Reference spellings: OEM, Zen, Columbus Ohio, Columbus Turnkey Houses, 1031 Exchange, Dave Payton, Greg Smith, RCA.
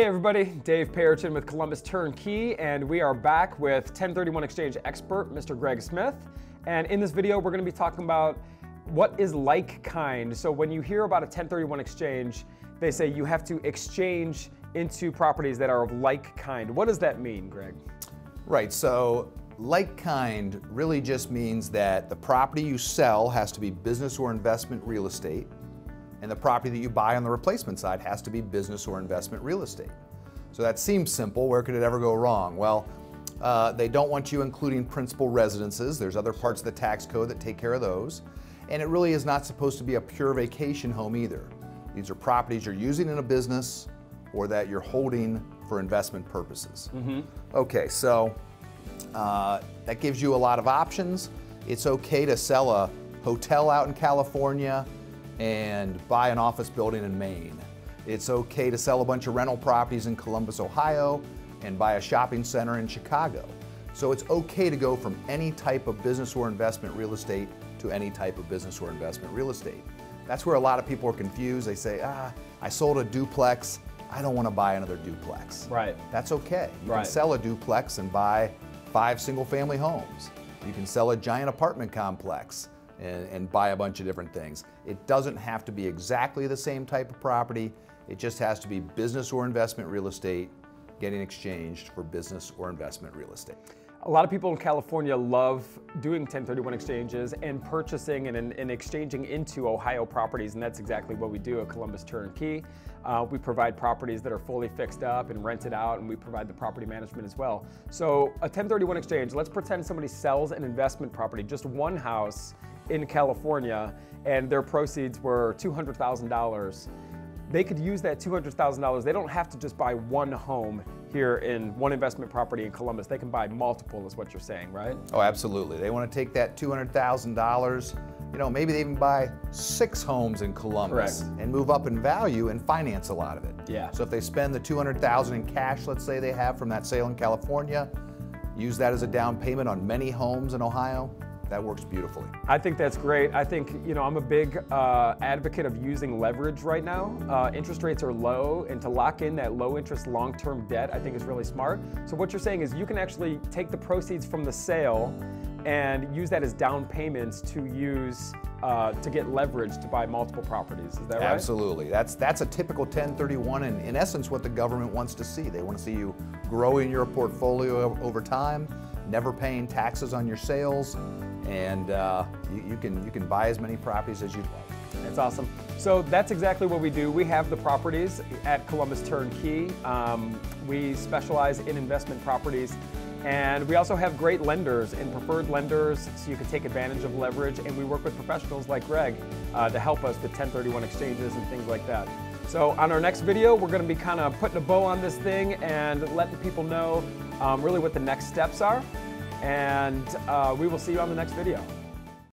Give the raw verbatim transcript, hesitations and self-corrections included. Hey everybody, Dave Payton with Columbus Turnkey, and we are back with ten thirty-one Exchange expert, Mister Greg Smith. And in this video, we're gonna be talking about what is like kind. So when you hear about a ten thirty-one exchange, they say you have to exchange into properties that are of like kind. What does that mean, Greg? Right, so like kind really just means that the property you sell has to be business or investment real estate, and the property that you buy on the replacement side has to be business or investment real estate. So that seems simple. Where could it ever go wrong? Well, uh, they don't want you including principal residences. There's other parts of the tax code that take care of those. And it really is not supposed to be a pure vacation home either. These are properties you're using in a business or that you're holding for investment purposes. Mm-hmm. Okay, so uh, that gives you a lot of options. It's okay to sell a hotel out in California and buy an office building in Maine. It's okay to sell a bunch of rental properties in Columbus, Ohio, and buy a shopping center in Chicago. So it's okay to go from any type of business or investment real estate to any type of business or investment real estate. That's where a lot of people are confused. They say, ah, I sold a duplex, I don't want to buy another duplex. Right. That's okay. You right. can sell a duplex and buy five single family homes. You can sell a giant apartment complex And, and buy a bunch of different things. It doesn't have to be exactly the same type of property. It just has to be business or investment real estate getting exchanged for business or investment real estate. A lot of people in California love doing ten thirty-one exchanges and purchasing and, and, and exchanging into Ohio properties, and that's exactly what we do at Columbus Turnkey. Uh, we provide properties that are fully fixed up and rented out, and we provide the property management as well. So a ten thirty-one exchange, let's pretend somebody sells an investment property, just one house, in California, and their proceeds were two hundred thousand dollars. They could use that two hundred thousand dollars. They don't have to just buy one home here in one investment property in Columbus. They can buy multiple is what you're saying, right? Oh, absolutely. They want to take that two hundred thousand dollars, you know, maybe they even buy six homes in Columbus Correct. and move up in value and finance a lot of it. Yeah. So if they spend the two hundred thousand dollars in cash, let's say they have from that sale in California, use that as a down payment on many homes in Ohio, that works beautifully. I think that's great. I think, you know, I'm a big uh, advocate of using leverage right now. Uh, interest rates are low, and to lock in that low interest long-term debt, I think is really smart. So what you're saying is you can actually take the proceeds from the sale and use that as down payments to use uh, to get leverage to buy multiple properties, is that right? Absolutely, that's, that's a typical ten thirty-one, and in essence what the government wants to see. They want to see you growing your portfolio over time, never paying taxes on your sales, and uh, you, you can you can buy as many properties as you'd like. That's awesome. So that's exactly what we do. We have the properties at Columbus Turnkey. Um, we specialize in investment properties, and we also have great lenders and preferred lenders, so you can take advantage of leverage. And we work with professionals like Greg uh, to help us with ten thirty-one exchanges and things like that. So on our next video, we're going to be kind of putting a bow on this thing and letting people know um, really what the next steps are. And uh, we will see you on the next video.